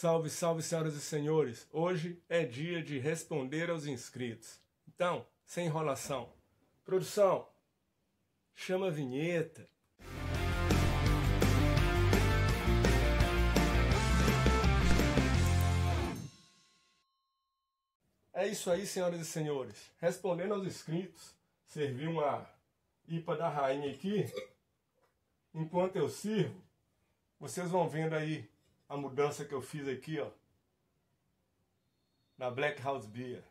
Salve, salve, senhoras e senhores! Hoje é dia de responder aos inscritos. Então, sem enrolação. Produção, chama a vinheta. É isso aí, senhoras e senhores. Respondendo aos inscritos, servi uma IPA da Rainha aqui. Enquanto eu sirvo, vocês vão vendo aí a mudança que eu fiz aqui, ó, na Black House Beer.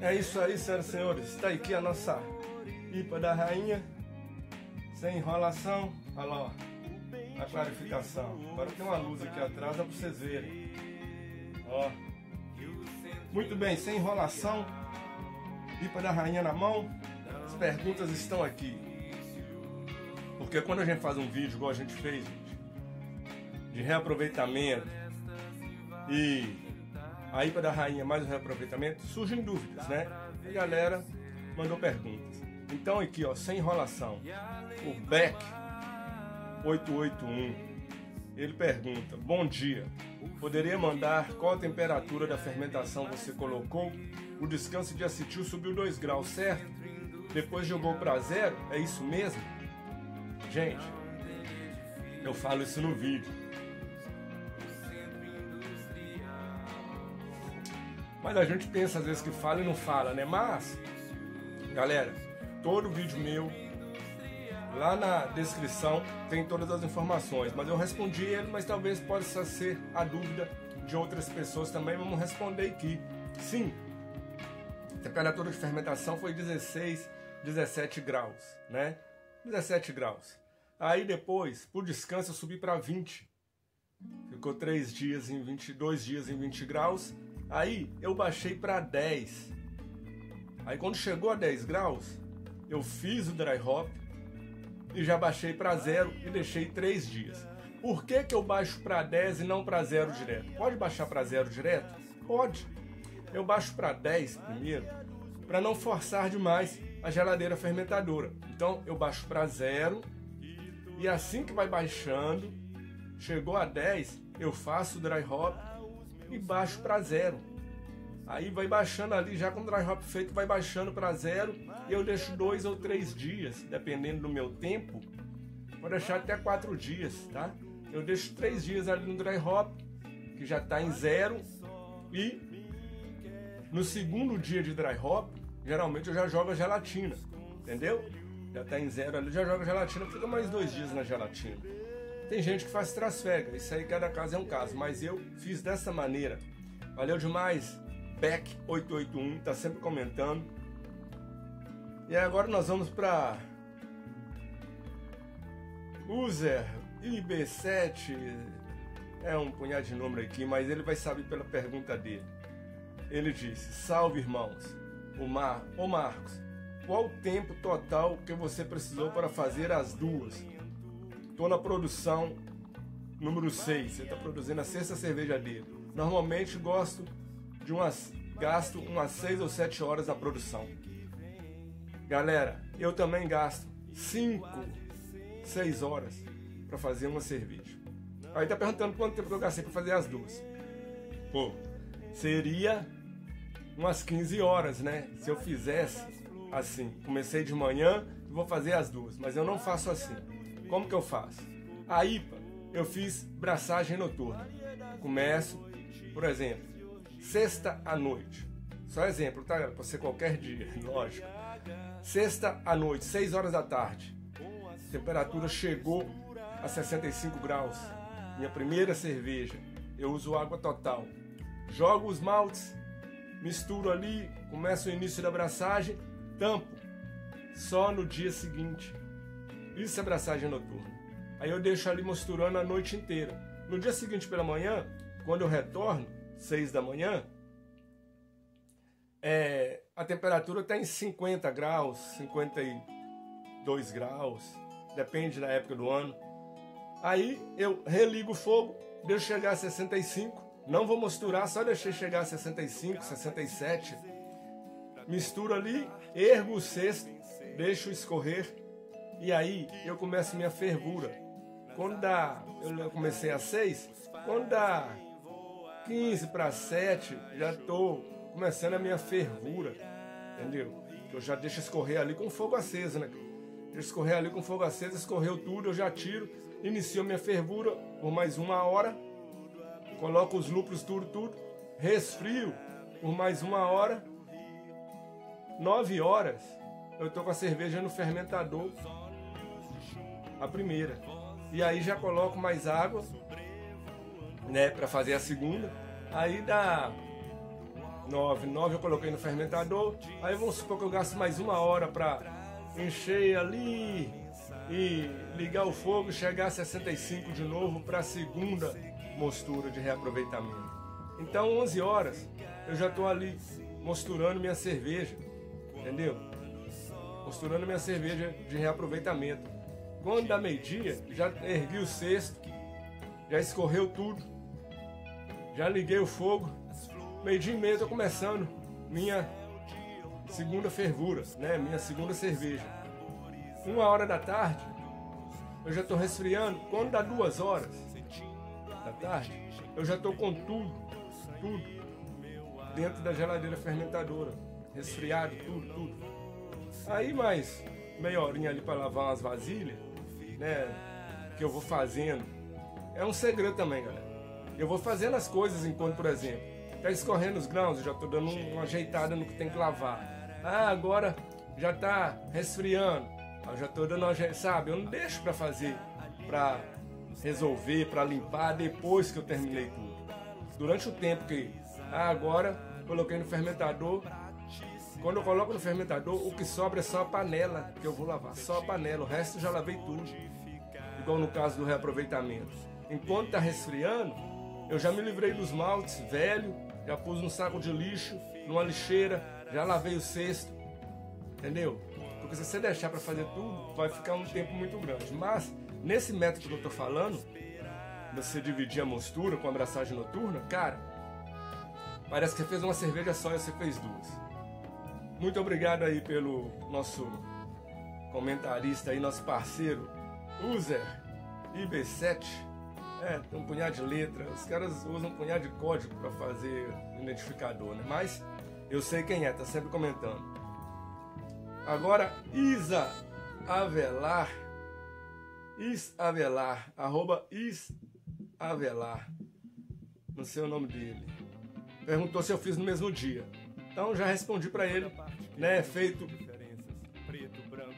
É isso aí, senhoras e senhores. Está aqui a nossa IPA da Rainha. Sem enrolação. Olha lá, ó, a clarificação. Agora tem uma luz aqui atrás, dá para vocês verem. Ó. Muito bem, sem enrolação. IPA da Rainha na mão. As perguntas estão aqui. Porque quando a gente faz um vídeo igual a gente fez, gente, de reaproveitamento e a IPA da Rainha mais o reaproveitamento, surgem dúvidas, né? A galera mandou perguntas. Então aqui, ó, sem enrolação, o Beck881, ele pergunta: bom dia, poderia mandar qual a temperatura da fermentação você colocou? O descanso de acetil subiu 2 graus, certo? Depois jogou para 0, é isso mesmo? Gente, eu falo isso no vídeo, mas a gente pensa às vezes que fala e não fala, né? Mas, galera, todo vídeo meu, lá na descrição, tem todas as informações. Mas eu respondi ele, mas talvez possa ser a dúvida de outras pessoas também. Vamos responder aqui. Sim, a temperatura de fermentação foi 16, 17 graus, né? 17 graus. Aí depois, por descanso, eu subi para 20. Ficou 3 dias em 20, 2 dias em 20 graus. Aí eu baixei para 10. Aí quando chegou a 10 graus, eu fiz o dry hop e já baixei para 0 e deixei 3 dias. Por que que eu baixo para 10 e não para 0 direto? Pode baixar para 0 direto? Pode. Eu baixo para 10 primeiro, para não forçar demais a geladeira fermentadora. Então eu baixo para 0 e assim que vai baixando, chegou a 10, eu faço o dry hop e baixo para 0. Aí vai baixando ali, já com o dry hop feito, vai baixando para 0 e eu deixo 2 ou 3 dias, dependendo do meu tempo. Vou deixar até 4 dias, tá? Eu deixo 3 dias ali no dry hop, que já está em 0, e no segundo dia de dry hop, geralmente eu já jogo a gelatina, entendeu? Já está em 0 ali, já jogo a gelatina, fica mais 2 dias na gelatina. Tem gente que faz trasfega, isso aí cada caso é um caso, mas eu fiz dessa maneira. Valeu demais, Beck881, tá sempre comentando. E agora nós vamos para User IB7, é um punhado de número aqui, mas ele vai saber pela pergunta dele. Ele disse: salve irmãos, ô Marcos, qual o tempo total que você precisou para fazer as duas? Estou na produção número 6. Ele está produzindo a sexta cerveja dele. Normalmente gasto umas 6 ou 7 horas na produção. Galera, eu também gasto 5, 6 horas para fazer uma cerveja. Aí tá perguntando quanto tempo eu gastei para fazer as duas. Pô, seria umas 15 horas, né? Se eu fizesse assim, comecei de manhã e vou fazer as duas. Mas eu não faço assim. Como que eu faço? A IPA, eu fiz braçagem noturna. Começo, por exemplo, sexta à noite. Só exemplo, tá? Pode ser qualquer dia, lógico. Sexta à noite, 6 horas da tarde. A temperatura chegou a 65 graus. Minha primeira cerveja. Eu uso água total. Jogo os maltes, misturo ali, começo o início da braçagem, tampo. Só no dia seguinte. Isso é braçagem noturna. Aí eu deixo ali misturando a noite inteira. No dia seguinte pela manhã, quando eu retorno, 6 da manhã, a temperatura está em 50 graus, 52 graus, depende da época do ano. Aí eu religo o fogo, deixo chegar a 65, não vou misturar, só deixei chegar a 65, 67. Misturo ali, ergo o cesto, deixo escorrer e aí eu começo minha fervura. Quando dá, eu comecei às 6, quando dá 15 para 7, já estou começando a minha fervura, entendeu? Eu já deixo escorrer ali com fogo aceso, né? Deixo escorrer ali com fogo aceso, escorreu tudo, eu já tiro, inicio minha fervura por mais uma hora, coloco os lúpulos tudo, resfrio por mais uma hora, 9 horas, eu tô com a cerveja no fermentador, a primeira, e aí já coloco mais água, né, para fazer a segunda, aí dá 9 eu coloquei no fermentador. Aí vamos supor que eu gasto mais uma hora para encher ali e ligar o fogo e chegar a 65 de novo para a segunda mostura de reaproveitamento. Então 11 horas eu já estou ali mosturando minha cerveja, entendeu? Mosturando minha cerveja de reaproveitamento. Quando dá meio-dia, já ergui o cesto, já escorreu tudo, já liguei o fogo. Meio-dia e meia estou começando minha segunda fervura, né? Minha segunda cerveja. 1 hora da tarde, eu já estou resfriando. Quando dá 2 horas da tarde, eu já estou com tudo, dentro da geladeira fermentadora. Resfriado, tudo. Aí mais meia horinha ali para lavar umas vasilhas, né? Que eu vou fazendo. É um segredo também, galera. Eu vou fazendo as coisas enquanto, por exemplo, tá escorrendo os grãos, já tô dando uma ajeitada no que tem que lavar. Ah, agora já tá resfriando. Eu já tô dando uma ajeitada, sabe? Eu não deixo pra fazer, pra resolver, pra limpar depois que eu terminei tudo. Durante o tempo que... Ah, agora coloquei no fermentador. Quando eu coloco no fermentador, o que sobra é só a panela que eu vou lavar. Só a panela, o resto eu já lavei tudo. Igual no caso do reaproveitamento. Enquanto tá resfriando, eu já me livrei dos maltes velho, já pus num saco de lixo, numa lixeira, já lavei o cesto, entendeu? Porque se você deixar para fazer tudo, vai ficar um tempo muito grande. Mas, nesse método que eu tô falando, você dividir a mostura com a abraçagem noturna, cara, parece que você fez uma cerveja só e você fez duas. Muito obrigado aí pelo nosso comentarista aí, nosso parceiro, User IB7. É, tem um punhado de letra, os caras usam um punhado de código para fazer identificador, né? Mas eu sei quem é, tá sempre comentando. Agora, Isa Avelar, @Isa Avelar, não sei o nome dele, perguntou se eu fiz no mesmo dia. Então já respondi para ele, né? Feito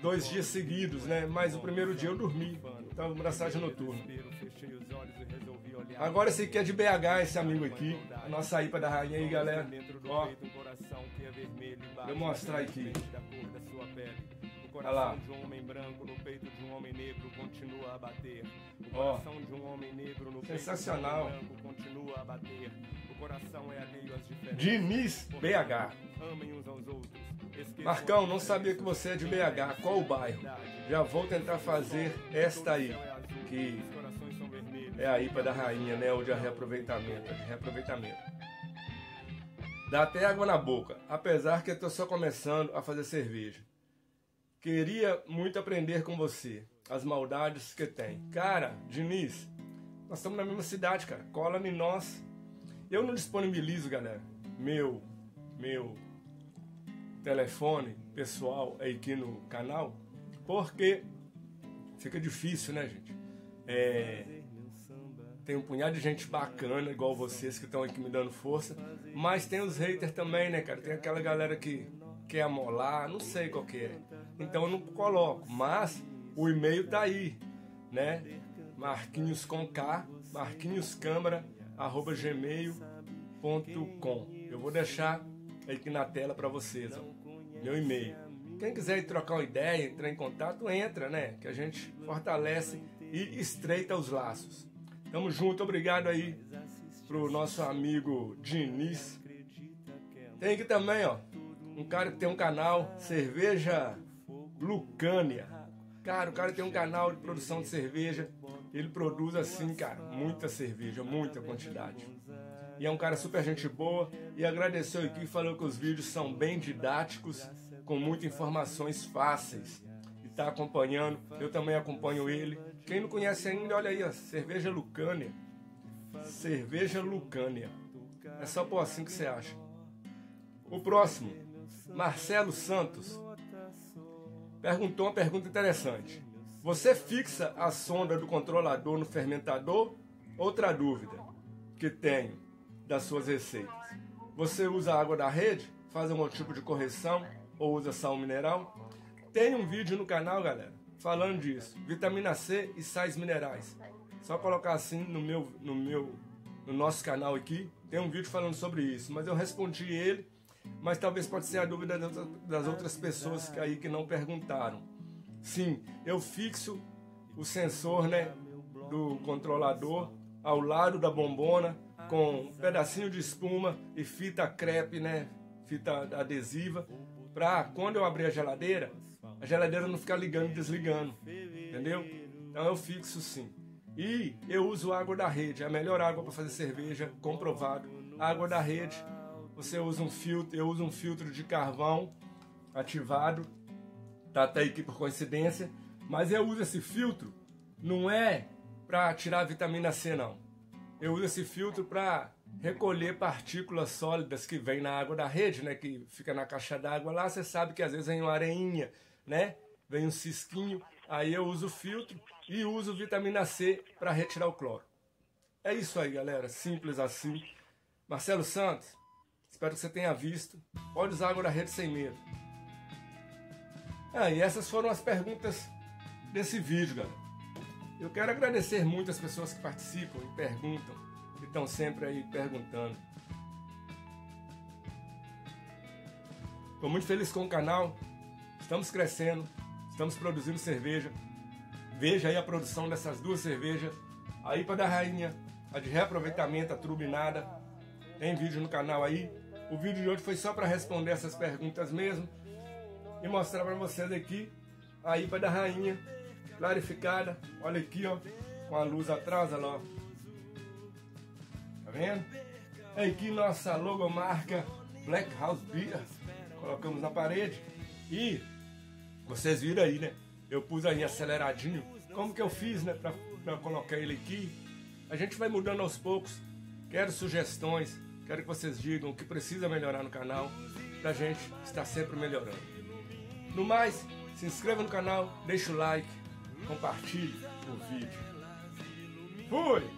2 dias seguidos, né? Mas o primeiro dia eu dormi, tava braçagem noturna. Agora esse aqui é de BH, esse amigo aqui, a nossa IPA da Rainha aí, galera. Ó, vou mostrar aqui. Olha lá. Ó, sensacional. Diniz, BH. Marcão, não sabia que você é de BH. Qual o bairro? Já vou tentar fazer esta aí. que é a IPA da Rainha, né? Ou de reaproveitamento, Dá até água na boca, apesar que eu estou só começando a fazer cerveja. Queria muito aprender com você, as maldades que tem. Cara, Diniz, nós estamos na mesma cidade, cara. Cola em nós. Eu não disponibilizo, galera, meu telefone pessoal aqui no canal, porque fica difícil, né, gente? Tem um punhado de gente bacana, igual vocês, que estão aqui me dando força. Mas tem os haters também, né, cara? Tem aquela galera que quer amolar, não sei qual que é. Então eu não coloco, mas o e-mail tá aí, né? Marquinhos com K, marquinhoscâmara@gmail.com. Eu vou deixar aqui na tela pra vocês, ó, meu e-mail. Quem quiser trocar uma ideia, entrar em contato, entra, né? Que a gente fortalece e estreita os laços. Tamo junto, obrigado aí pro nosso amigo Diniz. Tem aqui também, ó, um cara que tem um canal, Cerveja Lucânia. Cara, o cara tem um canal de produção de cerveja. Ele produz assim, cara, muita cerveja, muita quantidade. E é um cara super gente boa. E agradeceu aqui, falou que os vídeos são bem didáticos, com muitas informações fáceis. E tá acompanhando, eu também acompanho ele. Quem não conhece ainda, olha aí, ó, Cerveja Lucânia. Cerveja Lucânia. É só por assim que você acha. O próximo, Marcelo Santos, perguntou uma pergunta interessante. Você fixa a sonda do controlador no fermentador? Outra dúvida que tenho das suas receitas. Você usa a água da rede? Faz algum tipo de correção? Ou usa sal mineral? Tem um vídeo no canal, galera, falando disso. Vitamina C e sais minerais. Só colocar assim no nosso canal aqui. Tem um vídeo falando sobre isso. Mas eu respondi ele. Mas talvez pode ser a dúvida das outras pessoas aí que não perguntaram. Sim, eu fixo o sensor, né, do controlador ao lado da bombona com um pedacinho de espuma e fita crepe, né, fita adesiva, para quando eu abrir a geladeira não ficar ligando e desligando, entendeu? Então eu fixo sim. E eu uso água da rede, a melhor água para fazer cerveja, comprovado. Água da rede, você usa um filtro, eu uso um filtro de carvão ativado. Tá até aqui por coincidência, mas eu uso esse filtro, não é para tirar a vitamina C não. Eu uso esse filtro para recolher partículas sólidas que vem na água da rede, né, que fica na caixa d'água lá, você sabe que às vezes vem uma areinha, né, vem um cisquinho, aí eu uso o filtro e uso vitamina C para retirar o cloro. É isso aí, galera, simples assim. Marcelo Santos, espero que você tenha visto, pode usar água da rede sem medo. Ah, e essas foram as perguntas desse vídeo, galera. Eu quero agradecer muito as pessoas que participam e perguntam, que estão sempre aí perguntando. Estou muito feliz com o canal, estamos crescendo, estamos produzindo cerveja. Veja aí a produção dessas duas cervejas, a IPA da Rainha, a de reaproveitamento, a turbinada. Tem vídeo no canal aí. O vídeo de hoje foi só para responder essas perguntas mesmo. E mostrar pra vocês aqui a IPA da Rainha clarificada. Olha aqui, ó, com a luz atrás, olha lá, tá vendo? Aqui nossa logomarca Black House Beer, colocamos na parede. E vocês viram aí, né? Eu pus aí aceleradinho. Como que eu fiz, né, pra colocar ele aqui? A gente vai mudando aos poucos. Quero sugestões, quero que vocês digam o que precisa melhorar no canal, pra gente estar sempre melhorando. No mais, se inscreva no canal, deixa o like, compartilhe o vídeo. Fui!